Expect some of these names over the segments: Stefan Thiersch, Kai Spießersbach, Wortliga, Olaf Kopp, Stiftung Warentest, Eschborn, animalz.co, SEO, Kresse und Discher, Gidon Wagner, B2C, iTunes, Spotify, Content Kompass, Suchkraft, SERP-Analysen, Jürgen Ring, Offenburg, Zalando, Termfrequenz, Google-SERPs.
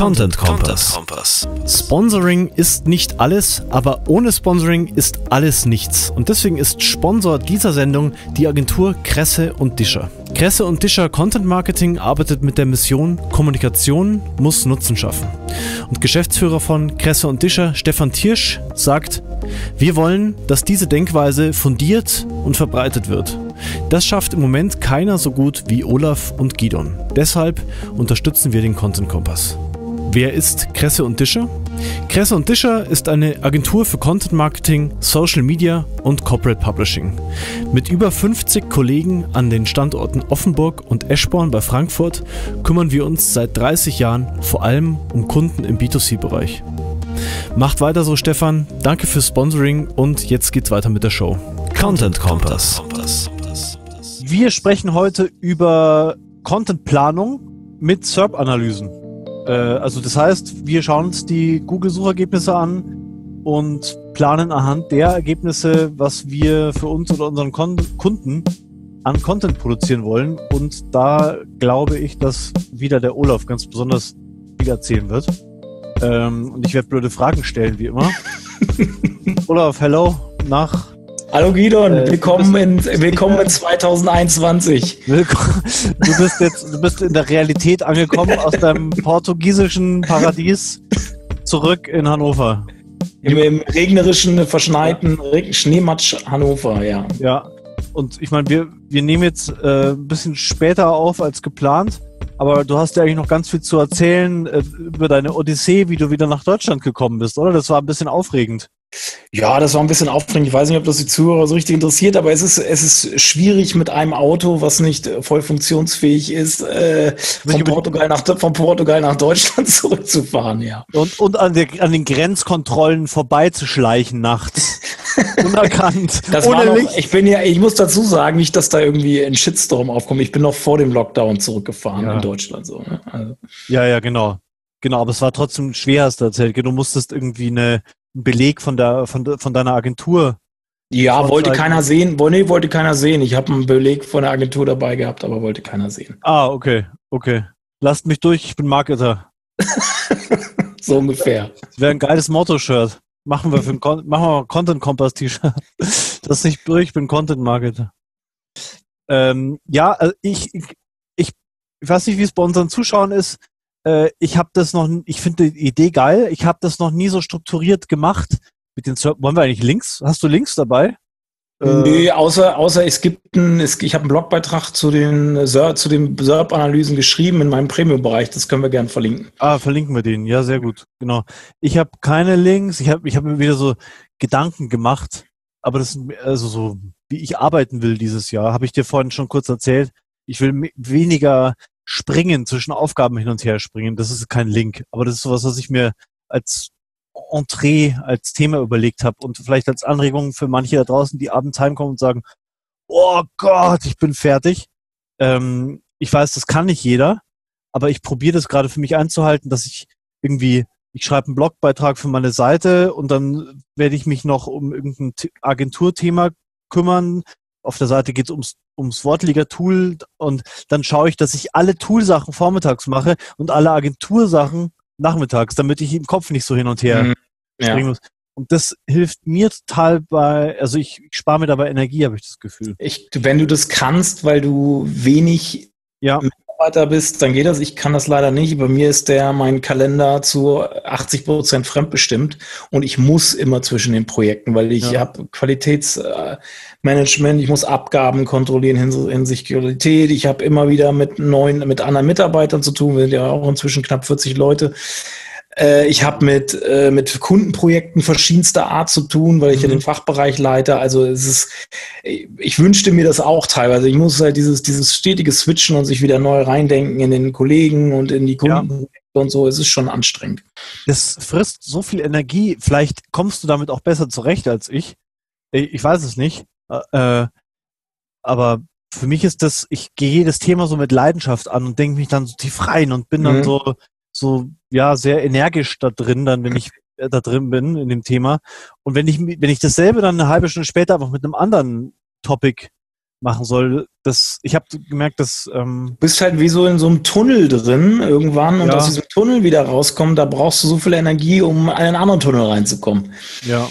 Content Kompass. Sponsoring ist nicht alles, aber ohne Sponsoring ist alles nichts. Und deswegen ist Sponsor dieser Sendung die Agentur Kresse und Discher. Kresse und Discher Content Marketing arbeitet mit der Mission Kommunikation muss Nutzen schaffen. Und Geschäftsführer von Kresse und Discher, Stefan Thiersch, sagt: Wir wollen, dass diese Denkweise fundiert und verbreitet wird. Das schafft im Moment keiner so gut wie Olaf und Gidon. Deshalb unterstützen wir den Content Kompass. Wer ist Kresse und Discher? Kresse und Discher ist eine Agentur für Content Marketing, Social Media und Corporate Publishing. Mit über 50 Kollegen an den Standorten Offenburg und Eschborn bei Frankfurt kümmern wir uns seit 30 Jahren vor allem um Kunden im B2C-Bereich. Macht weiter so, Stefan. Danke fürs Sponsoring und jetzt geht's weiter mit der Show. Content Kompass. Wir sprechen heute über Contentplanung mit SERP-Analysen. Also das heißt, wir schauen uns die Google-Suchergebnisse an und planen anhand der Ergebnisse, was wir für uns oder unseren Kunden an Content produzieren wollen. Und da glaube ich, dass wieder der Olaf ganz besonders viel erzählen wird. Und ich werde blöde Fragen stellen, wie immer. Olaf, hello. Hallo Gidon, willkommen in 2021. Du bist in der Realität angekommen, aus deinem portugiesischen Paradies zurück in Hannover. Im regnerischen, verschneiten Schneematsch Hannover, ja. Ja, und ich meine, wir nehmen jetzt ein bisschen später auf als geplant, aber du hast ja eigentlich noch ganz viel zu erzählen über deine Odyssee, wie du wieder nach Deutschland gekommen bist, oder? Das war ein bisschen aufregend. Ja, das war ein bisschen aufregend. Ich weiß nicht, ob das die Zuhörer so richtig interessiert, aber es ist schwierig mit einem Auto, was nicht voll funktionsfähig ist, von Portugal nach Deutschland zurückzufahren, ja. Und an den Grenzkontrollen vorbeizuschleichen nachts. Unerkannt. Ich muss dazu sagen, nicht, dass da irgendwie ein Shitstorm aufkommt. Ich bin noch vor dem Lockdown zurückgefahren in Deutschland. So, ne? Also. Ja, genau. Genau, aber es war trotzdem schwer, hast du erzählt. Du musstest irgendwie einen Beleg von deiner Agentur. Ja, wollte keiner sehen. Nee, wollte keiner sehen. Ich habe einen Beleg von der Agentur dabei gehabt, aber wollte keiner sehen. Ah, okay. Lasst mich durch, ich bin Marketer. So ungefähr. Das wäre ein geiles Motto-Shirt. Machen wir ein Content-Kompass-T-Shirt. Dass ich durch, ich bin Content-Marketer. Ja, also ich weiß nicht, wie es bei unseren Zuschauern ist. Ich finde die Idee geil. Ich habe das noch nie so strukturiert gemacht. Mit den SERPs. Wollen wir eigentlich Links? Hast du Links dabei? Nee, außer ich habe einen Blogbeitrag zu den SERP-Analysen geschrieben in meinem Premium-Bereich. Das können wir gerne verlinken. Ah, verlinken wir den. Ja, sehr gut. Genau. Ich habe keine Links. Ich hab mir wieder so Gedanken gemacht. Aber das ist also so, wie ich arbeiten will dieses Jahr. Habe ich dir vorhin schon kurz erzählt. Ich will weniger springen, zwischen Aufgaben hin und her springen, das ist kein Link. Aber das ist sowas, was ich mir als Entree, als Thema überlegt habe und vielleicht als Anregung für manche da draußen, die abends heimkommen und sagen, oh Gott, ich bin fertig. Ich weiß, das kann nicht jeder, aber ich probiere das gerade für mich einzuhalten, dass ich schreibe einen Blogbeitrag für meine Seite und dann werde ich mich noch um irgendein Agenturthema kümmern. Auf der Seite geht es ums Wortliga-Tool und dann schaue ich, dass ich alle Tool-Sachen vormittags mache und alle Agentursachen nachmittags, damit ich im Kopf nicht so hin und her springen muss. Und das hilft mir total also ich spare mir dabei Energie, habe ich das Gefühl. Wenn du das kannst, weil du wenig Mitarbeiter bist, dann geht das. Ich kann das leider nicht. Bei mir ist mein Kalender zu 80% fremdbestimmt und ich muss immer zwischen den Projekten, weil ich habe Qualitätsmanagement, ich muss Abgaben kontrollieren hinsichtlich Qualität, ich habe immer wieder mit anderen Mitarbeitern zu tun, wir sind ja auch inzwischen knapp 40 Leute. Ich habe mit Kundenprojekten verschiedenster Art zu tun, weil ich ja den Fachbereich leite. Also ich wünschte mir das auch teilweise. Ich muss halt dieses stetige Switchen und sich wieder neu reindenken in den Kollegen und in die Kunden und so. Es ist schon anstrengend. Das frisst so viel Energie. Vielleicht kommst du damit auch besser zurecht als ich. Ich weiß es nicht. Aber für mich ist das, ich gehe jedes Thema so mit Leidenschaft an und denke mich dann so tief rein und bin dann so sehr energisch da drin, dann, wenn ich da drin bin in dem Thema. Und wenn ich dasselbe dann eine halbe Stunde später einfach mit einem anderen Topic machen soll. Das, ich habe gemerkt, dass... Du bist halt wie so in so einem Tunnel drin irgendwann und aus diesem Tunnel wieder rauskommen, da brauchst du so viel Energie, um in einen anderen Tunnel reinzukommen. Ja.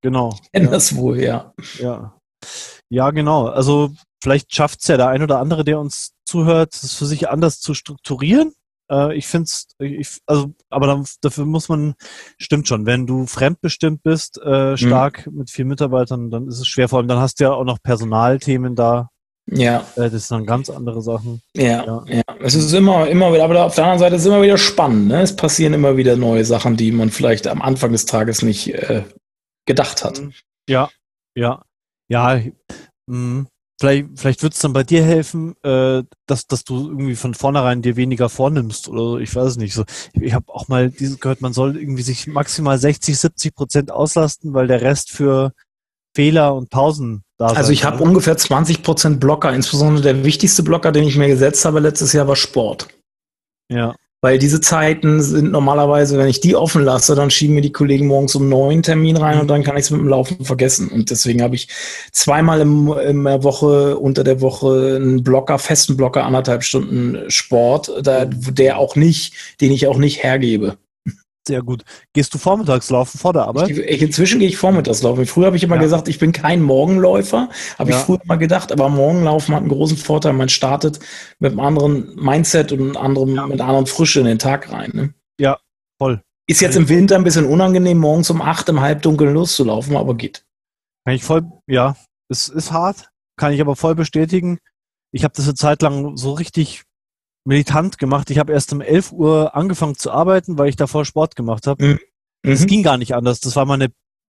Genau. Ich kenne das wohl, ja. Ja, genau. Also vielleicht schafft es ja der ein oder andere, der uns zuhört, es für sich anders zu strukturieren. Ich finde es, aber dafür muss man, stimmt schon, wenn du fremdbestimmt bist, stark mit vielen Mitarbeitern, dann ist es schwer, vor allem dann hast du ja auch noch Personalthemen da. Ja. Das sind dann ganz andere Sachen. Ja. Es ist immer wieder, aber auf der anderen Seite ist es immer wieder spannend, ne? Es passieren immer wieder neue Sachen, die man vielleicht am Anfang des Tages nicht gedacht hat. Ja. Vielleicht wird es dann bei dir helfen, dass du irgendwie von vornherein dir weniger vornimmst oder so. Ich weiß es nicht. So, ich habe auch mal gehört, man soll irgendwie sich maximal 60-70% auslasten, weil der Rest für Fehler und Pausen da ist. Also ich habe ungefähr 20% Blocker. Insbesondere der wichtigste Blocker, den ich mir gesetzt habe letztes Jahr, war Sport. Ja. Weil diese Zeiten sind normalerweise, wenn ich die offen lasse, dann schieben mir die Kollegen morgens um 9 Termin rein und dann kann ich es mit dem Laufen vergessen. Und deswegen habe ich zweimal in der Woche, unter der Woche einen Blocker, festen Blocker, 1,5 Stunden Sport, den ich auch nicht hergebe. Sehr gut. Gehst du vormittags laufen vor der Arbeit? Inzwischen gehe ich vormittags laufen. Früher habe ich immer gesagt, ich bin kein Morgenläufer, habe ich früher immer gedacht, aber Morgenlaufen hat einen großen Vorteil. Man startet mit einem anderen Mindset und mit einer anderen Frische in den Tag rein. Ne? Ja, voll. Ist jetzt im Winter ein bisschen unangenehm, morgens um 8 im Halbdunkeln loszulaufen, aber geht. Kann ich voll, es ist hart, kann ich aber voll bestätigen. Ich habe das eine Zeit lang so richtig militant gemacht. Ich habe erst um 11 Uhr angefangen zu arbeiten, weil ich davor Sport gemacht habe. Es ging gar nicht anders. Das war das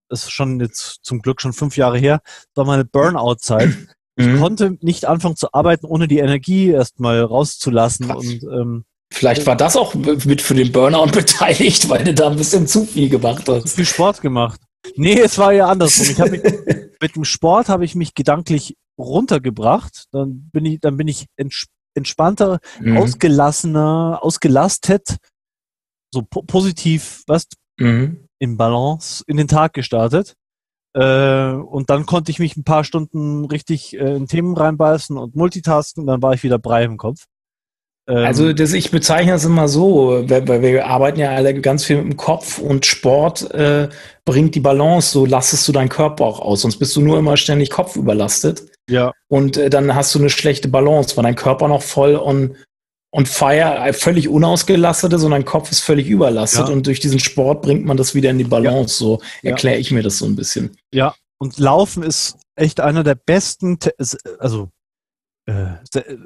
ist schon jetzt zum Glück schon 5 Jahre her, das war meine Burnout-Zeit. Ich konnte nicht anfangen zu arbeiten, ohne die Energie erstmal rauszulassen. Krass. Und vielleicht war das auch mit für den Burnout beteiligt, weil du da ein bisschen zu viel gemacht hast. Zu viel Sport gemacht. Nee, es war ja andersrum. Mit dem Sport habe ich mich gedanklich runtergebracht. Dann bin ich entspannter, ausgelassener, ausgelastet, so positiv, in Balance in den Tag gestartet. Und dann konnte ich mich ein paar Stunden richtig in Themen reinbeißen und multitasken, dann war ich wieder brei im Kopf. Also ich bezeichne das immer so, weil wir arbeiten ja alle ganz viel mit dem Kopf und Sport bringt die Balance, so lastest du deinen Körper auch aus, sonst bist du nur immer ständig kopfüberlastet. Ja. Und dann hast du eine schlechte Balance, weil dein Körper noch voll on fire, völlig unausgelastet ist und dein Kopf ist völlig überlastet und durch diesen Sport bringt man das wieder in die Balance. So erkläre ich mir das so ein bisschen. Ja, und Laufen ist echt einer der besten,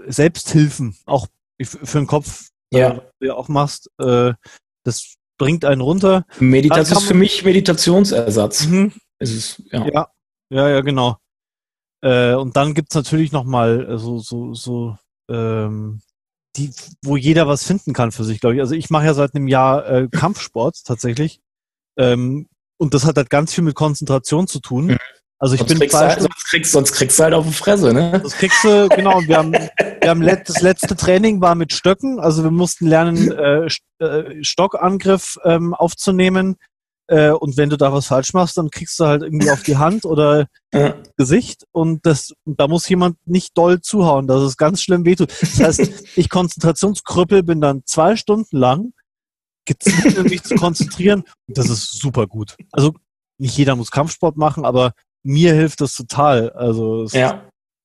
Selbsthilfen, auch für den Kopf, du ja auch machst, das bringt einen runter. Meditation ist für mich Meditationsersatz. Es ist, ja, genau. Und dann gibt es natürlich nochmal wo jeder was finden kann für sich, glaube ich. Also ich mache ja seit einem Jahr Kampfsport tatsächlich. Und das hat halt ganz viel mit Konzentration zu tun. Also sonst kriegst du halt auf die Fresse, ne? Das kriegst du, genau. Das letzte Training war mit Stöcken. Also wir mussten lernen, Stockangriff aufzunehmen. Und wenn du da was falsch machst, dann kriegst du halt irgendwie auf die Hand oder Gesicht und da muss jemand nicht doll zuhauen, dass es ganz schlimm wehtut. Das heißt, ich Konzentrationskrüppel bin dann 2 Stunden lang gezwungen, mich zu konzentrieren. Und das ist super gut. Also nicht jeder muss Kampfsport machen, aber mir hilft das total. Also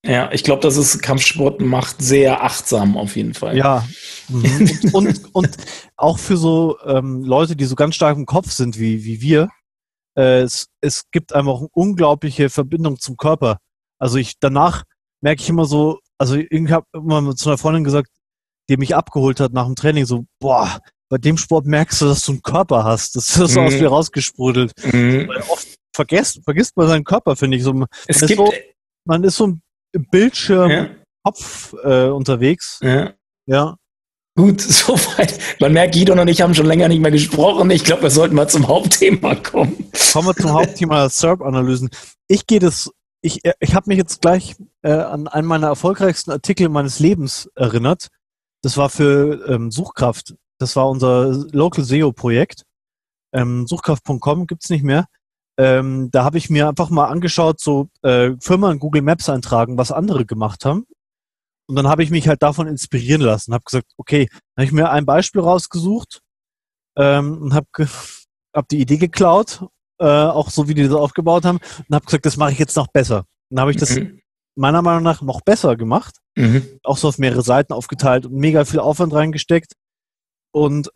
ja, ich glaube, Kampfsport macht sehr achtsam auf jeden Fall. Ja. Und auch für so Leute, die so ganz stark im Kopf sind wie wir, es gibt einfach eine unglaubliche Verbindung zum Körper. Also danach merke ich immer so, also ich habe immer zu einer Freundin gesagt, die mich abgeholt hat nach dem Training, so, boah, bei dem Sport merkst du, dass du einen Körper hast. Das ist so aus dir rausgesprudelt. Weil oft vergisst man seinen Körper, finde ich. So, man ist so ein Bildschirm, Kopf unterwegs. Ja. Gut, soweit. Man merkt, Gidon und ich haben schon länger nicht mehr gesprochen. Ich glaube, wir sollten mal zum Hauptthema kommen. Kommen wir zum Hauptthema SERP-Analysen. Ich habe mich jetzt gleich an einen meiner erfolgreichsten Artikel meines Lebens erinnert. Das war für Suchkraft. Das war unser Local SEO-Projekt. Suchkraft.com gibt es nicht mehr. Da habe ich mir einfach mal angeschaut, so Firmen in Google Maps eintragen, was andere gemacht haben. Und dann habe ich mich halt davon inspirieren lassen. Habe gesagt, okay, dann habe ich mir ein Beispiel rausgesucht und habe die Idee geklaut, auch so wie die das aufgebaut haben. Und habe gesagt, das mache ich jetzt noch besser. Dann habe ich das meiner Meinung nach noch besser gemacht. Auch so auf mehrere Seiten aufgeteilt und mega viel Aufwand reingesteckt. Und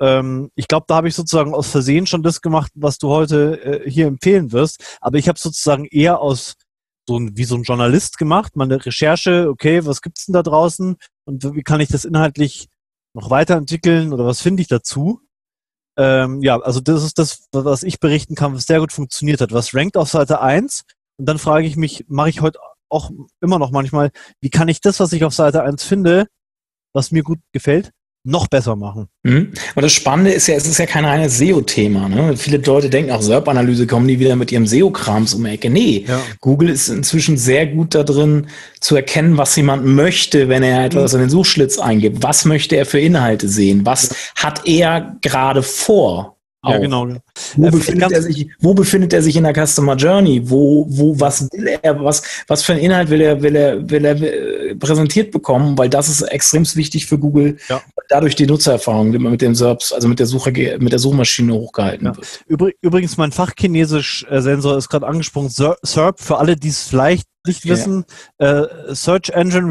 ich glaube, da habe ich sozusagen aus Versehen schon das gemacht, was du heute hier empfehlen wirst. Aber ich habe sozusagen eher aus wie so ein Journalist gemacht, meine Recherche, okay, was gibt's denn da draußen und wie kann ich das inhaltlich noch weiterentwickeln oder was finde ich dazu? Ja, also das ist das, was ich berichten kann, was sehr gut funktioniert hat. Was rankt auf Seite 1? Und dann frage ich mich, mache ich heute auch immer noch manchmal, wie kann ich das, was ich auf Seite 1 finde, was mir gut gefällt, noch besser machen. Mhm. Und das Spannende ist ja, es ist ja kein reines SEO-Thema. Ne? Viele Leute denken, auch SERP-Analyse, kommen die wieder mit ihrem SEO-Krams um die Ecke. Nee, ja. Google ist inzwischen sehr gut da drin, zu erkennen, was jemand möchte, wenn er etwas in den Suchschlitz eingibt. Was möchte er für Inhalte sehen? Was hat er gerade vor? Auch. Ja, genau. Wo befindet er sich in der Customer Journey? Was will er? Was für einen Inhalt will er präsentiert bekommen? Weil das ist extrem wichtig für Google. Ja. Dadurch die Nutzererfahrung, die man mit den SERPs, also mit der Suchmaschine hochgehalten wird. Übrigens, mein Fachchinesisch-Sensor ist gerade angesprungen. SERP, für alle, die es vielleicht nicht wissen, Search Engine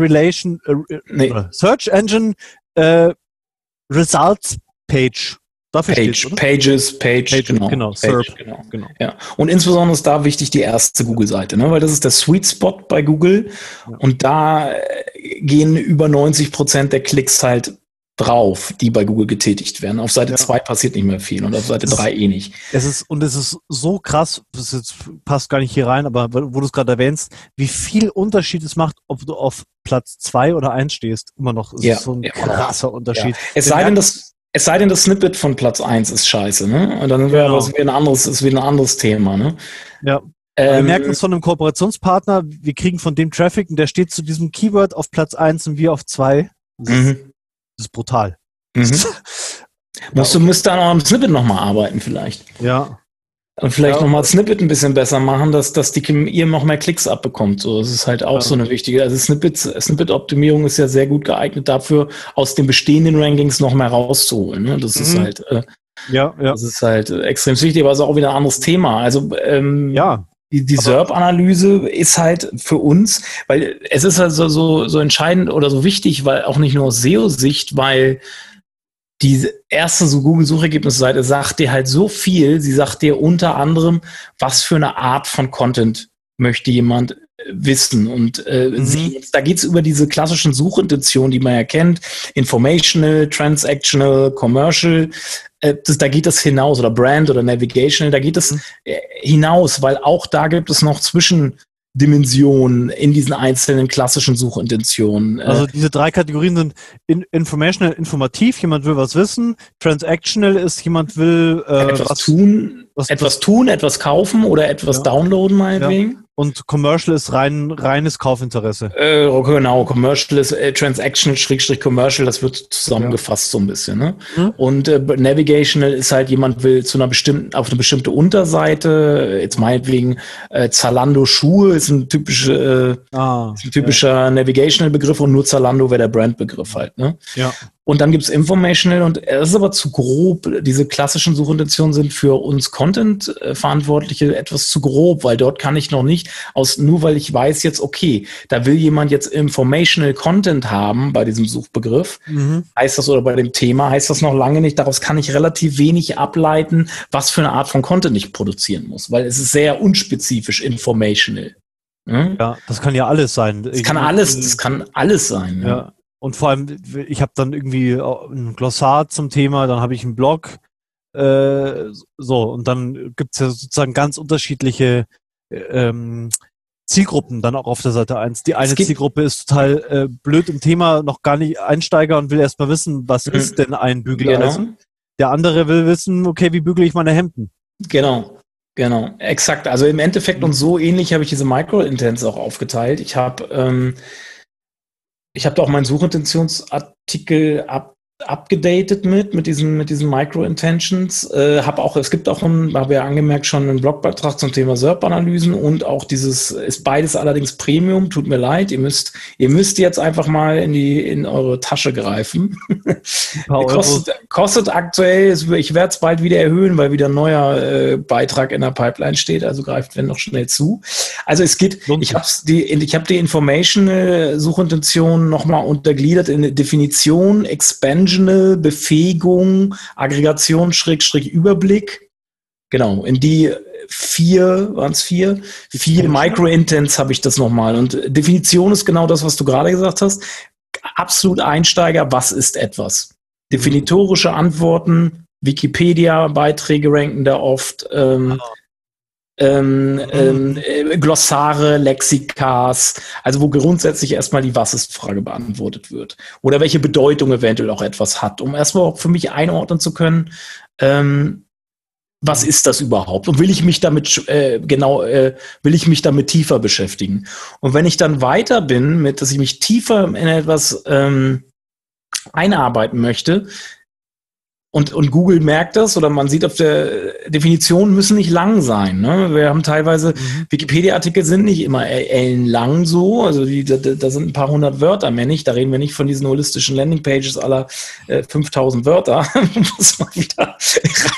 Results Page. Page, genau. Ja. Und insbesondere ist da wichtig die erste Google-Seite, ne? Weil das ist der Sweet Spot bei Google und da gehen über 90% der Klicks halt drauf, die bei Google getätigt werden. Auf Seite 2 passiert nicht mehr viel und auf Seite 3 nicht. Es ist so krass, das jetzt passt gar nicht hier rein, aber wo du es gerade erwähnst, wie viel Unterschied es macht, ob du auf Platz 2 oder 1 stehst, immer noch. Es ist so ein krasser Unterschied. Es sei denn, das Snippet von Platz 1 ist scheiße, ne? Und dann wäre das wieder ein anderes Thema, ne? Ja. Wir merken es von einem Kooperationspartner, wir kriegen von dem Traffic und der steht zu diesem Keyword auf Platz 1 und wir auf 2. Das ist brutal. Müsst dann auch am Snippet nochmal arbeiten, vielleicht. Ja. Und vielleicht nochmal Snippet ein bisschen besser machen, dass ihr noch mehr Klicks abbekommt. So, das ist halt auch so eine wichtige. Also Snippet-Optimierung ist ja sehr gut geeignet dafür, aus den bestehenden Rankings noch mehr rauszuholen. Ne? Das ist halt das ist halt extrem wichtig, aber es ist auch wieder ein anderes Thema. Also die SERP-Analyse ist halt für uns, weil es ist also so entscheidend oder so wichtig, weil auch nicht nur aus SEO-Sicht, weil die erste Google-Suchergebnisseite sagt dir halt so viel. Sie sagt dir unter anderem, was für eine Art von Content möchte jemand wissen. Und da geht's über diese klassischen Suchintentionen, die man ja kennt. Informational, Transactional, Commercial. Da geht das hinaus. Oder Brand oder Navigational. Da geht es hinaus, weil auch da gibt es noch Zwischendimensionen in diesen einzelnen klassischen Suchintentionen. Also diese drei Kategorien sind informational, informativ, jemand will was wissen, transactional ist, jemand will etwas tun, etwas kaufen oder etwas downloaden meinetwegen. Ja. Und commercial ist reines Kaufinteresse. Genau, commercial ist transactional/commercial, das wird zusammengefasst so ein bisschen. Ne? Und navigational ist halt, jemand will auf eine bestimmte Unterseite, jetzt meinetwegen Zalando Schuhe ist ein typischer navigational Begriff und nur Zalando wäre der Brandbegriff halt. Ne? Ja. Und dann gibt es Informational und es ist aber zu grob. Diese klassischen Suchintentionen sind für uns Content-Verantwortliche etwas zu grob, weil dort kann ich noch nicht nur weil ich weiß jetzt, okay, da will jemand jetzt Informational Content haben bei diesem Suchbegriff, heißt das, oder bei dem Thema, heißt das noch lange nicht. Daraus kann ich relativ wenig ableiten, was für eine Art von Content ich produzieren muss, weil es ist sehr unspezifisch Informational. Hm? Ja, das kann ja alles sein. Das kann alles sein. Ja. Und vor allem, ich habe dann irgendwie ein Glossar zum Thema, dann habe ich einen Blog, und dann gibt es ja sozusagen ganz unterschiedliche Zielgruppen dann auch auf der Seite 1. Die eine Zielgruppe ist total blöd im Thema, noch gar nicht Einsteiger und will erstmal wissen, was ist denn ein Bügeleisen? Genau. Der andere will wissen, okay, wie bügele ich meine Hemden? Genau, exakt. Also im Endeffekt und so ähnlich habe ich diese Micro-Intents auch aufgeteilt. Ich habe da auch meinen Suchintentions-Artikel abgedatet mit diesen Micro-Intentions. Habe ja angemerkt, schon einen Blogbeitrag zum Thema SERP-Analysen und auch dieses, ist beides allerdings Premium, tut mir leid, ihr müsst jetzt einfach mal in eure Tasche greifen. Kostet aktuell, ich werde es bald wieder erhöhen, weil wieder ein neuer Beitrag in der Pipeline steht, also greift wenn noch schnell zu. Also es geht, ich habe die Informational Suchintention nochmal untergliedert in Definition, Expansion, Befähigung, Aggregation, Überblick. Genau, in die vier Micro-Intents habe ich das nochmal. Und Definition ist genau das, was du gerade gesagt hast. Absolut Einsteiger, was ist etwas? Definitorische Antworten, Wikipedia-Beiträge ranken da oft, Glossare, Lexikas, also wo grundsätzlich erstmal die Was-ist-Frage beantwortet wird. Oder welche Bedeutung eventuell auch etwas hat, um erstmal auch für mich einordnen zu können, was ist das überhaupt? Und will ich mich damit tiefer beschäftigen? Und wenn ich dann weiter bin, dass ich mich tiefer in etwas einarbeiten möchte, Und Google merkt das, oder man sieht auf der Definition, müssen nicht lang sein. Ne? Wir haben teilweise, Wikipedia-Artikel sind nicht immer ellenlang so, also da sind ein paar hundert Wörter mehr nicht, da reden wir nicht von diesen holistischen Landingpages aller 5000 Wörter, um das mal wieder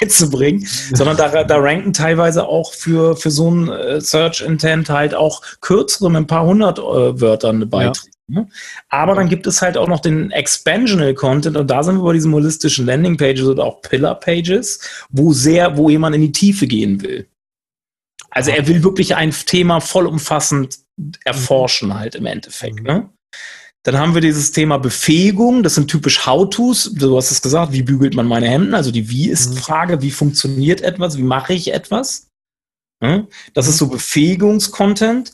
reinzubringen, sondern da ranken teilweise auch für so ein Search-Intent halt auch kürzere mit ein paar hundert Wörtern eine Beiträge. Ja. Aber dann gibt es halt auch noch den Expansional Content, und da sind wir bei diesen holistischen Landingpages oder auch Pillar Pages, wo jemand in die Tiefe gehen will. Also er will wirklich ein Thema vollumfassend erforschen halt im Endeffekt. Ne? Dann haben wir dieses Thema Befähigung, das sind typisch How-Tos, du hast es gesagt, wie bügelt man meine Hemden, also die Wie-ist-Frage, wie funktioniert etwas, wie mache ich etwas? Ne? Das ist so Befähigungs-Content.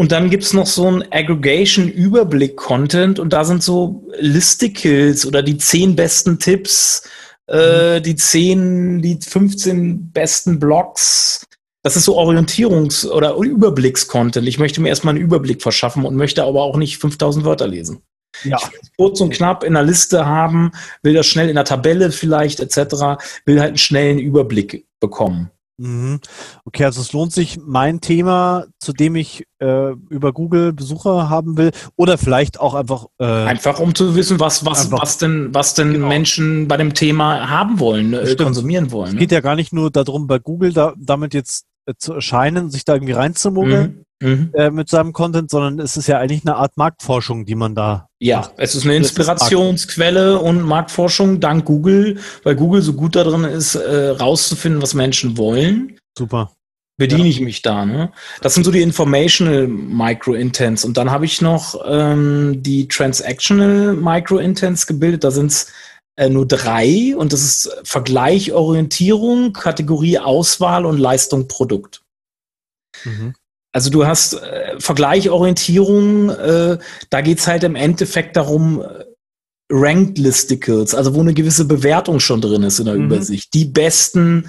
Und dann gibt es noch so einen Aggregation-Überblick-Content, und da sind so Listicles oder die 10 besten Tipps, die 15 besten Blogs. Das ist so Orientierungs- oder Überblicks-Content. Ich möchte mir erstmal einen Überblick verschaffen und möchte aber auch nicht 5000 Wörter lesen. Ja. Ich will es kurz und knapp in der Liste haben, will das schnell in der Tabelle vielleicht etc., will halt einen schnellen Überblick bekommen. Okay, also es lohnt sich, mein Thema, zu dem ich über Google Besucher haben will, oder vielleicht auch einfach... einfach um zu wissen, was denn genau Menschen bei dem Thema haben wollen, konsumieren wollen. Es geht ja gar nicht nur darum, bei Google damit jetzt zu erscheinen, sich da irgendwie reinzumogeln mit seinem Content, sondern es ist ja eigentlich eine Art Marktforschung, die man da... Ja, macht. Es ist eine Inspirationsquelle und Marktforschung dank Google, weil Google so gut darin ist, rauszufinden, was Menschen wollen. Super. Bediene ich mich da, ne? Das sind so die Informational Micro-Intents. Und dann habe ich noch die Transactional Micro-Intents gebildet. Da sind es nur 3, und das ist Vergleich, Orientierung, Kategorie, Auswahl und Leistung, Produkt. Also du hast Vergleich, Orientierung, da geht's halt im Endeffekt darum, Ranked Listicles, also wo eine gewisse Bewertung schon drin ist in der Übersicht. Die besten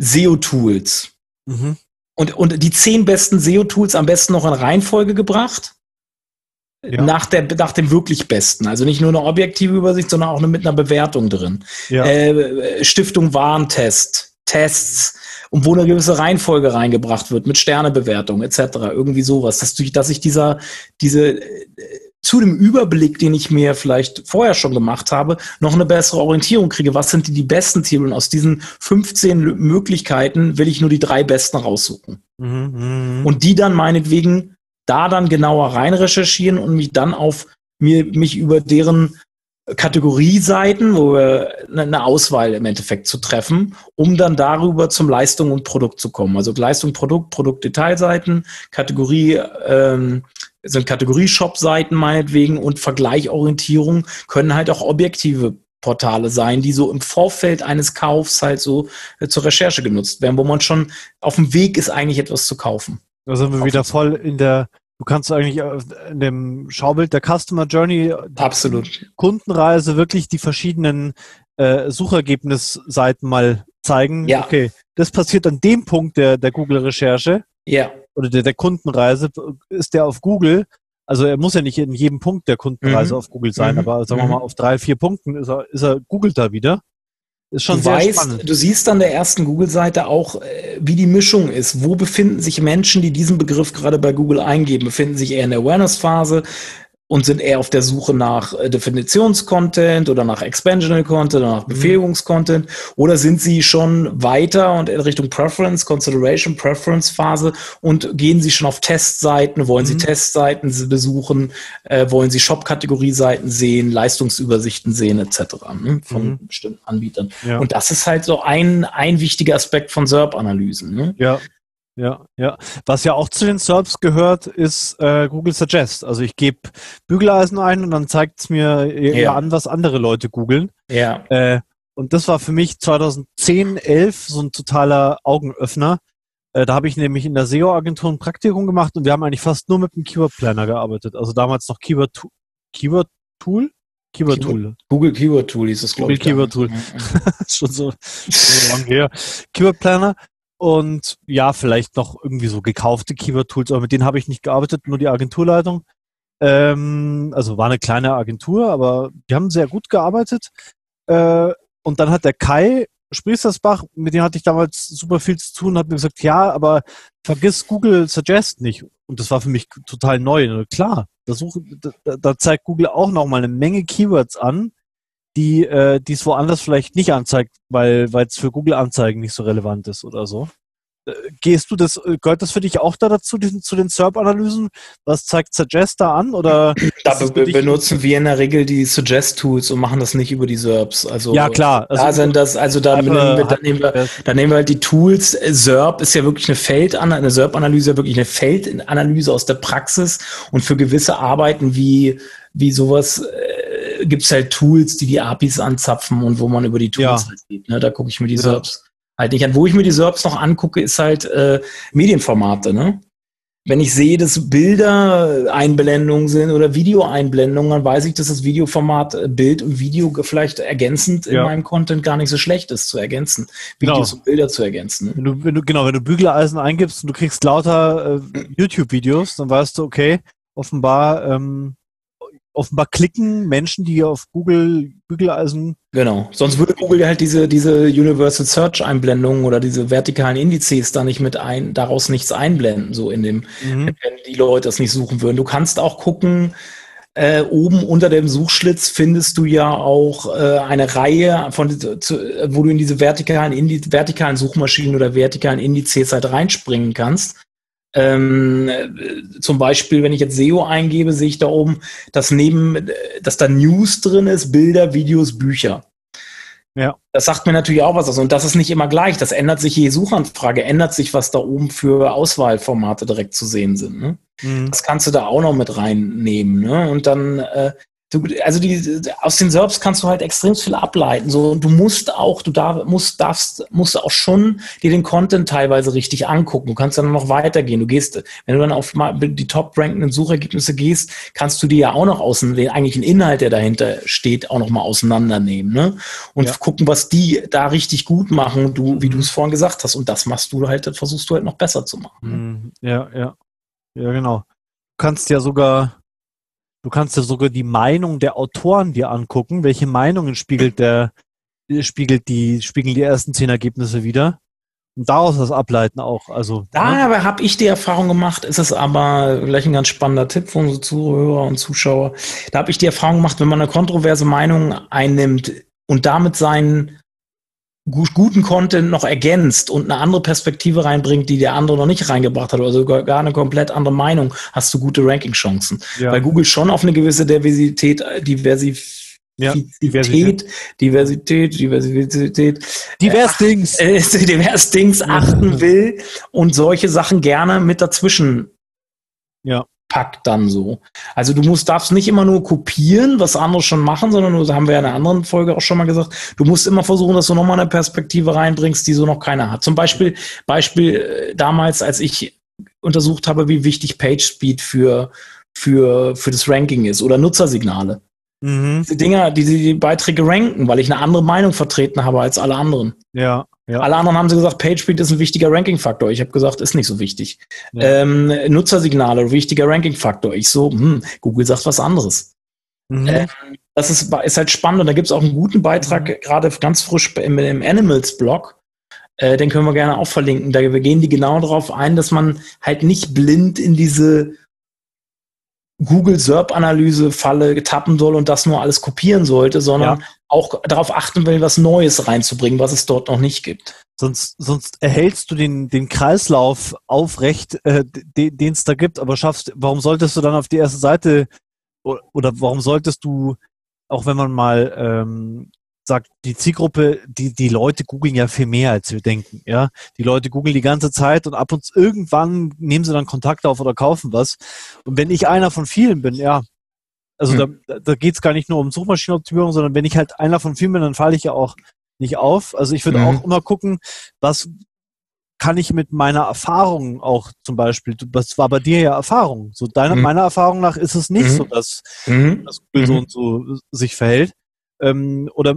SEO-Tools. Und die 10 besten SEO-Tools am besten noch in Reihenfolge gebracht. Ja. Nach dem wirklich Besten. Also nicht nur eine objektive Übersicht, sondern auch mit einer Bewertung drin. Ja. Stiftung Warentest, Tests, und wo eine gewisse Reihenfolge reingebracht wird, mit Sternebewertung etc. Irgendwie sowas, dass ich zu dem Überblick, den ich mir vielleicht vorher schon gemacht habe, noch eine bessere Orientierung kriege. Was sind die besten Themen? Und aus diesen 15 Möglichkeiten will ich nur die 3 besten raussuchen. Und die dann meinetwegen dann genauer rein recherchieren und mich dann mich über deren Kategorieseiten, wo wir eine Auswahl im Endeffekt zu treffen, um dann darüber zum Leistung und Produkt zu kommen. Also Leistung, Produktdetailseiten, Kategorie, sind Kategorie-Shop-Seiten meinetwegen, und Vergleichorientierung können halt auch objektive Portale sein, die so im Vorfeld eines Kaufs halt so zur Recherche genutzt werden, wo man schon auf dem Weg ist, eigentlich etwas zu kaufen. Da sind wir wieder voll in der, du kannst eigentlich in dem Schaubild der Customer Journey, absolut, Kundenreise, wirklich die verschiedenen Suchergebnisseiten mal zeigen. Ja. Okay, das passiert an dem Punkt der Google-Recherche, ja, oder der Kundenreise, ist der auf Google, Also er muss ja nicht in jedem Punkt der Kundenreise auf Google sein, aber sagen wir mal, auf 3, 4 Punkten ist er Google da wieder. Ist schon sehr spannend. Du siehst an der ersten Google-Seite auch, wie die Mischung ist. Wo befinden sich Menschen, die diesen Begriff gerade bei Google eingeben? Befinden sich eher in der Awareness-Phase und sind eher auf der Suche nach Definitions-Content oder nach Expansional-Content oder nach Befähigungs-Content? Oder sind sie schon weiter und in Richtung Preference, Consideration, Preference-Phase und gehen sie schon auf Testseiten? Wollen sie Testseiten besuchen? Wollen sie Shop-Kategorie-Seiten sehen, Leistungsübersichten sehen etc. Ne? Von bestimmten Anbietern. Ja. Und das ist halt so ein wichtiger Aspekt von SERP-Analysen. Ne? Ja. Ja, ja. Was ja auch zu den SERPs gehört, ist Google Suggest. Also ich gebe Bügeleisen ein und dann zeigt es mir eher an, was andere Leute googeln. Ja. Und das war für mich 2010, 11 so ein totaler Augenöffner. Da habe ich nämlich in der SEO-Agentur ein Praktikum gemacht und wir haben eigentlich fast nur mit dem Keyword-Planner gearbeitet. Also damals noch Keyword-Tool? Keyword-Tool. Google Keyword-Tool hieß es, glaube ich. Google Keyword-Tool. Ja. schon so lang her. Keyword-Planner. Und ja, vielleicht noch irgendwie so gekaufte Keyword-Tools, aber mit denen habe ich nicht gearbeitet, nur die Agenturleitung. Also war eine kleine Agentur, aber die haben sehr gut gearbeitet. Und dann hat der Kai Spießersbach, mit dem hatte ich damals super viel zu tun, hat mir gesagt, ja, aber vergiss Google Suggest nicht. Und das war für mich total neu. Klar, da zeigt Google auch nochmal eine Menge Keywords an, die es woanders vielleicht nicht anzeigt, weil es für Google-Anzeigen nicht so relevant ist oder so. Gehört das für dich auch da dazu, zu den SERP-Analysen? Was zeigt Suggest da an? Oder da benutzen wir in der Regel die Suggest-Tools und machen das nicht über die SERPs. Also, ja, klar. Da nehmen wir halt die Tools. SERP ist ja wirklich eine Feldanalyse, eine SERP-Analyse, wirklich eine Feldanalyse aus der Praxis und für gewisse Arbeiten wie sowas gibt es halt Tools, die APIs anzapfen und wo man über die Tools halt geht. Ne? Da gucke ich mir die SERPs halt nicht an. Wo ich mir die SERPs noch angucke, ist halt Medienformate. Ne? Wenn ich sehe, dass Bildereinblendungen sind oder Videoeinblendungen, dann weiß ich, dass das Videoformat Bild und Video vielleicht ergänzend in meinem Content gar nicht so schlecht ist zu ergänzen. Videos und Bilder zu ergänzen. Ne? Wenn du Bügeleisen eingibst und du kriegst lauter YouTube-Videos, dann weißt du, okay, offenbar klicken Menschen, die auf Google Bügeleisen... Genau, sonst würde Google halt diese Universal Search Einblendungen oder diese vertikalen Indizes da nicht daraus nichts einblenden, so in dem, wenn die Leute das nicht suchen würden. Du kannst auch gucken, oben unter dem Suchschlitz findest du ja auch eine Reihe, wo du in diese vertikalen Suchmaschinen oder vertikalen Indizes halt reinspringen kannst. Zum Beispiel, wenn ich jetzt SEO eingebe, sehe ich da oben, dass da News drin ist, Bilder, Videos, Bücher. Ja. Das sagt mir natürlich auch was aus. Und das ist nicht immer gleich. Das ändert sich je Suchanfrage, ändert sich, was da oben für Auswahlformate direkt zu sehen sind. Ne? Das kannst du da auch noch mit reinnehmen. Ne? Und dann, aus den SERPs kannst du halt extrem viel ableiten. So, und du musst auch, musst auch schon dir den Content teilweise richtig angucken. Du kannst dann noch weitergehen. Wenn du dann auf die top-rankenden Suchergebnisse gehst, kannst du dir ja auch noch den eigentlichen Inhalt, der dahinter steht, auch noch mal auseinandernehmen. Ne? Und gucken, was die da richtig gut machen, wie du es vorhin gesagt hast. Und das machst du halt, das versuchst du halt noch besser zu machen. Ne? Ja, ja. Ja, genau. Du kannst ja sogar die Meinung der Autoren dir angucken. Welche Meinungen spiegeln die ersten 10 Ergebnisse wider? Und daraus das Ableiten auch. Also, dabei habe ich die Erfahrung gemacht, ist es aber gleich ein ganz spannender Tipp für unsere Zuhörer und Zuschauer. Da habe ich die Erfahrung gemacht, wenn man eine kontroverse Meinung einnimmt und damit seinen guten Content noch ergänzt und eine andere Perspektive reinbringt, die der andere noch nicht reingebracht hat, also gar eine komplett andere Meinung, hast du gute Ranking-Chancen. Ja. Weil Google schon auf eine gewisse Diversität achten will und solche Sachen gerne mit dazwischen packt dann so. Also du darfst nicht immer nur kopieren, was andere schon machen, sondern, da haben wir ja in einer anderen Folge auch schon mal gesagt, du musst immer versuchen, dass du nochmal eine Perspektive reinbringst, die so noch keiner hat. Zum Beispiel damals, als ich untersucht habe, wie wichtig PageSpeed für das Ranking ist oder Nutzersignale. Diese Dinger, die Beiträge ranken, weil ich eine andere Meinung vertreten habe als alle anderen. Ja. Ja. Alle anderen haben sie gesagt, PageSpeed ist ein wichtiger Ranking-Faktor. Ich habe gesagt, ist nicht so wichtig. Ja. Nutzersignale, wichtiger Ranking-Faktor. Ich so, Google sagt was anderes. Mhm. Das ist halt spannend und da gibt es auch einen guten Beitrag, gerade ganz frisch im Animals-Blog. Den können wir gerne auch verlinken. Da gehen die genau darauf ein, dass man halt nicht blind in diese Google-SERP-Analyse-Falle tappen soll und das nur alles kopieren sollte, sondern auch darauf achten will, was Neues reinzubringen, was es dort noch nicht gibt. Sonst erhältst du den Kreislauf aufrecht, den es da gibt, aber warum solltest du dann auf die erste Seite oder warum solltest du, auch wenn man mal sagt, die Zielgruppe, die Leute googeln ja viel mehr, als wir denken. Ja? Die Leute googeln die ganze Zeit und ab und zu irgendwann nehmen sie dann Kontakt auf oder kaufen was. Und wenn ich einer von vielen bin, da geht es gar nicht nur um Suchmaschinenoptimierung, sondern wenn ich halt einer von vielen bin, dann falle ich ja auch nicht auf. Also ich würde auch immer gucken, was kann ich mit meiner Erfahrung auch zum Beispiel, das war bei dir ja Erfahrung. So meiner Erfahrung nach ist es nicht so, dass Google so und so sich verhält. Oder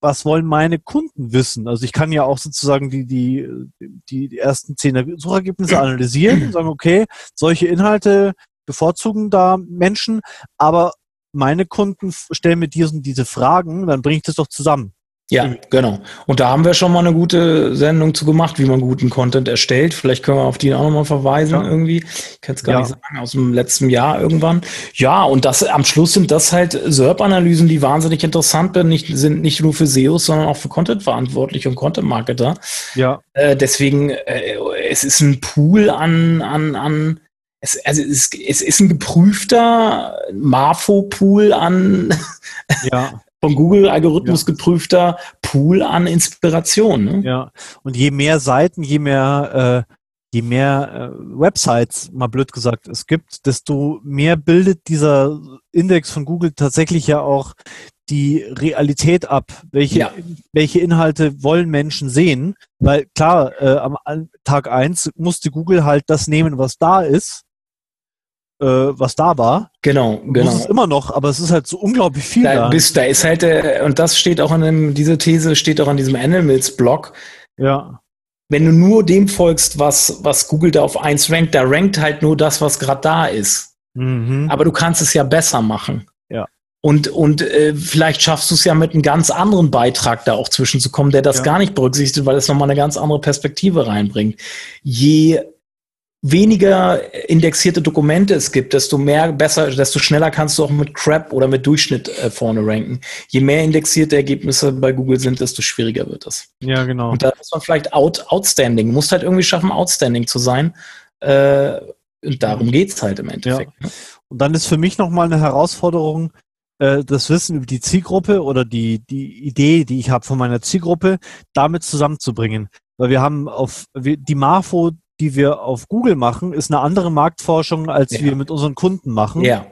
was wollen meine Kunden wissen? Also ich kann ja auch sozusagen die ersten 10 Suchergebnisse analysieren und sagen, okay, solche Inhalte bevorzugen da Menschen, aber meine Kunden stellen mir diese Fragen, dann bringe ich das doch zusammen. Ja, genau. Und da haben wir schon mal eine gute Sendung zu gemacht, wie man guten Content erstellt. Vielleicht können wir auf die auch nochmal verweisen irgendwie. Ich kann es gar nicht sagen, aus dem letzten Jahr irgendwann. Ja, und das am Schluss sind das halt SERP-Analysen, die wahnsinnig interessant sind, nicht nur für SEOs, sondern auch für Content-Verantwortliche und Content-Marketer. Ja. Deswegen, es ist ein Pool an es ist ein geprüfter Marfo-Pool an von Google-Algorithmus geprüfter Pool an Inspiration. Ne? Ja, und je mehr Seiten, je mehr Websites, mal blöd gesagt, es gibt, desto mehr bildet dieser Index von Google tatsächlich ja auch die Realität ab. Welche Inhalte wollen Menschen sehen? Weil klar, am Tag 1 musste Google halt das nehmen, was da ist. Was da war. Genau. Muss es immer noch, aber es ist halt so unglaublich viel da ist halt, und das steht auch diese These steht auch an diesem Animals-Blog. Ja. Wenn du nur dem folgst, was Google da auf 1 rankt, da rankt halt nur das, was gerade da ist. Mhm. Aber du kannst es ja besser machen. Ja. Und vielleicht schaffst du es ja mit einem ganz anderen Beitrag da auch zwischenzukommen, der das gar nicht berücksichtigt, weil es nochmal eine ganz andere Perspektive reinbringt. Je weniger indexierte Dokumente es gibt, desto schneller kannst du auch mit Crap oder mit Durchschnitt vorne ranken. Je mehr indexierte Ergebnisse bei Google sind, desto schwieriger wird das. Ja, genau. Und da muss man vielleicht outstanding, musst halt irgendwie schaffen, outstanding zu sein. Und darum geht's halt im Endeffekt. Ja. Und dann ist für mich nochmal eine Herausforderung, das Wissen über die Zielgruppe oder die Idee, die ich habe von meiner Zielgruppe, damit zusammenzubringen. Weil wir haben die Marfo, die wir auf Google machen, ist eine andere Marktforschung, als wir mit unseren Kunden machen. Ja.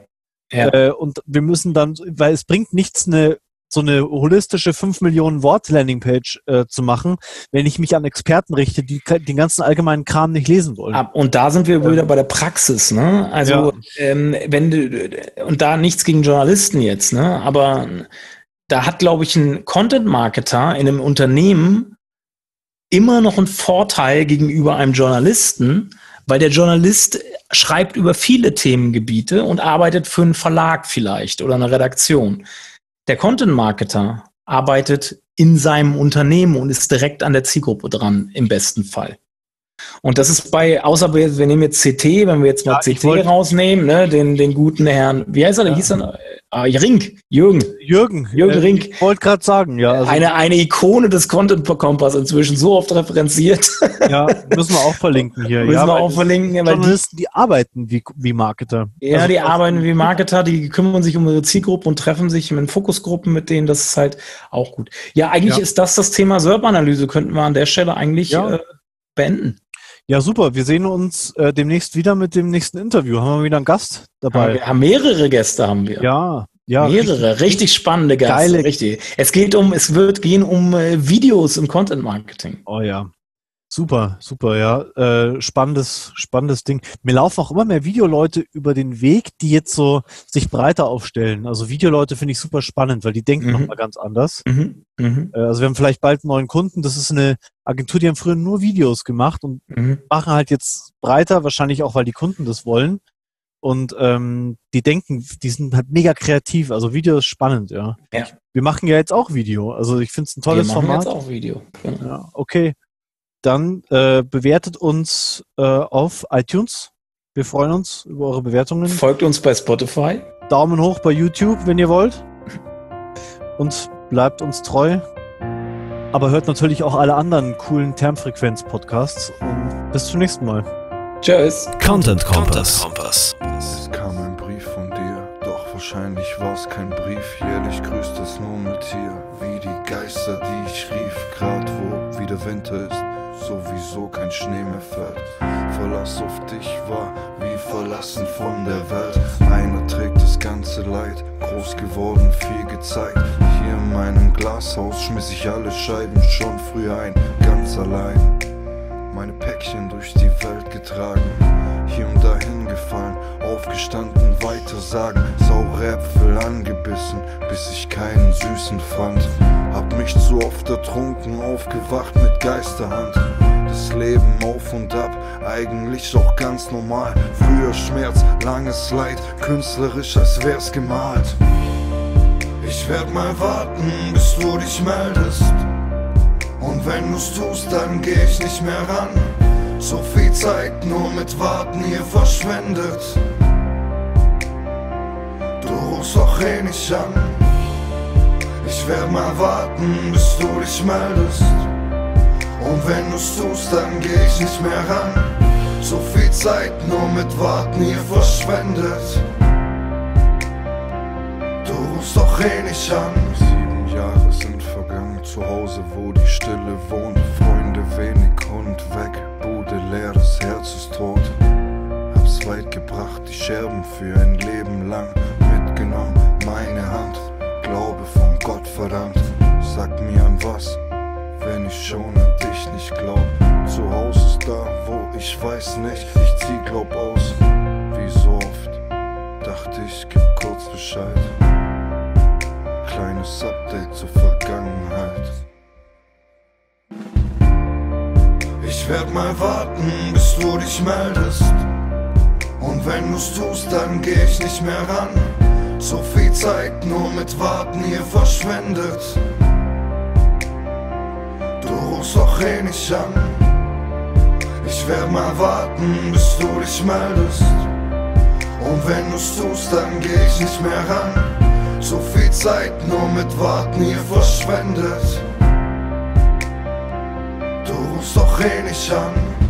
Ja. Und wir müssen dann, weil es bringt nichts, so eine holistische 5-Millionen-Wort-Landingpage zu machen, wenn ich mich an Experten richte, die den ganzen allgemeinen Kram nicht lesen wollen. Und da sind wir wieder bei der Praxis, ne? Also und da nichts gegen Journalisten jetzt, ne? Aber da hat, glaube ich, ein Content-Marketer in einem Unternehmen immer noch ein Vorteil gegenüber einem Journalisten, weil der Journalist schreibt über viele Themengebiete und arbeitet für einen Verlag vielleicht oder eine Redaktion. Der Content-Marketer arbeitet in seinem Unternehmen und ist direkt an der Zielgruppe dran, im besten Fall. Und das ist außer wir nehmen jetzt CT, wenn wir jetzt mal CT rausnehmen, ne, den guten Herrn, wie heißt er? Ja. Hieß er? Ring, Jürgen Ring. Ich wollte gerade sagen, ja. Also eine Ikone des Content Kompass inzwischen so oft referenziert. Ja, müssen wir auch verlinken hier. Journalisten, die arbeiten wie Marketer. Ja, also die arbeiten wie Marketer, die kümmern sich um ihre Zielgruppen und treffen sich in Fokusgruppen mit denen, das ist halt auch gut. Ja, eigentlich ist das Thema SERP-Analyse, könnten wir an der Stelle eigentlich beenden. Ja, super. Wir sehen uns demnächst wieder mit dem nächsten Interview. Haben wir wieder einen Gast dabei? Ja, wir haben mehrere Gäste haben wir. Ja. Mehrere. Richtig spannende Gäste. Geile. Richtig. Es wird gehen um Videos im Content Marketing. Oh ja. Super, super, ja. Spannendes Ding. Mir laufen auch immer mehr Videoleute über den Weg, die jetzt so sich breiter aufstellen. Also Videoleute finde ich super spannend, weil die denken nochmal ganz anders. Also wir haben vielleicht bald einen neuen Kunden. Das ist eine Agentur, die haben früher nur Videos gemacht und machen halt jetzt breiter, wahrscheinlich auch, weil die Kunden das wollen. Und die denken, die sind halt mega kreativ. Also Video ist spannend, ja. Wir machen ja jetzt auch Video. Also ich finde es ein tolles Format. Wir machen jetzt auch Video. Genau. Ja, okay. Dann bewertet uns auf iTunes. Wir freuen uns über eure Bewertungen. Folgt uns bei Spotify. Daumen hoch bei YouTube, wenn ihr wollt. Und bleibt uns treu. Aber hört natürlich auch alle anderen coolen Termfrequenz-Podcasts. Und bis zum nächsten Mal. Tschüss. Content Kompass. Es kam ein Brief von dir, doch wahrscheinlich war's kein Brief. Jährlich grüßt das Murmeltier, wie die Geister, die ich rief. Grad wo wieder Winter ist, sowieso kein Schnee mehr fällt. Verlass auf dich war wie verlassen von der Welt. Einer trägt das ganze Leid, groß geworden, viel gezeigt. Hier in meinem Glashaus schmiss ich alle Scheiben schon früh ein, ganz allein. Meine Päckchen durch die Welt getragen, hier und dahin gefallen, aufgestanden, weitersagen. Saure Äpfel angebissen, bis ich keinen süßen fand. Hab mich zu oft ertrunken, aufgewacht mit Geisterhand. Das Leben auf und ab, eigentlich doch ganz normal. Früher Schmerz, langes Leid, künstlerisch als wär's gemalt. Ich werd mal warten, bis du dich meldest. Und wenn du's tust, dann geh ich nicht mehr ran. So viel Zeit nur mit Warten hier verschwendet. Du rufst doch eh nicht an. Ich werd mal warten, bis du dich meldest. Und wenn du's tust, dann geh ich nicht mehr ran. So viel Zeit nur mit Warten hier verschwendet. Du rufst doch eh nicht an. Jahre sind vergangen, zu Hause, wo die Stille wohnt. Freunde wenig, Hund weg, Bude leer, das Herz ist tot. Hab's weit gebracht, die Scherben für ein Leben lang mitgenommen. Meine Hand, Glaube von Gott verdammt. Sag mir an was, wenn ich schon an dich nicht glaub. Zu Hause ist da, wo ich weiß nicht, ich zieh Glaub aus. Wie so oft, dachte ich, gib kurz Bescheid. Kleines Update zur Vergangenheit. Ich werd mal warten, bis du dich meldest. Und wenn du's tust, dann geh ich nicht mehr ran. So viel Zeit nur mit Warten hier verschwendet. Du rufst doch eh nicht an. Ich werd mal warten, bis du dich meldest. Und wenn du's tust, dann geh ich nicht mehr ran. So viel Zeit nur mit Warten hier verschwendet. Du rufst doch eh nicht an.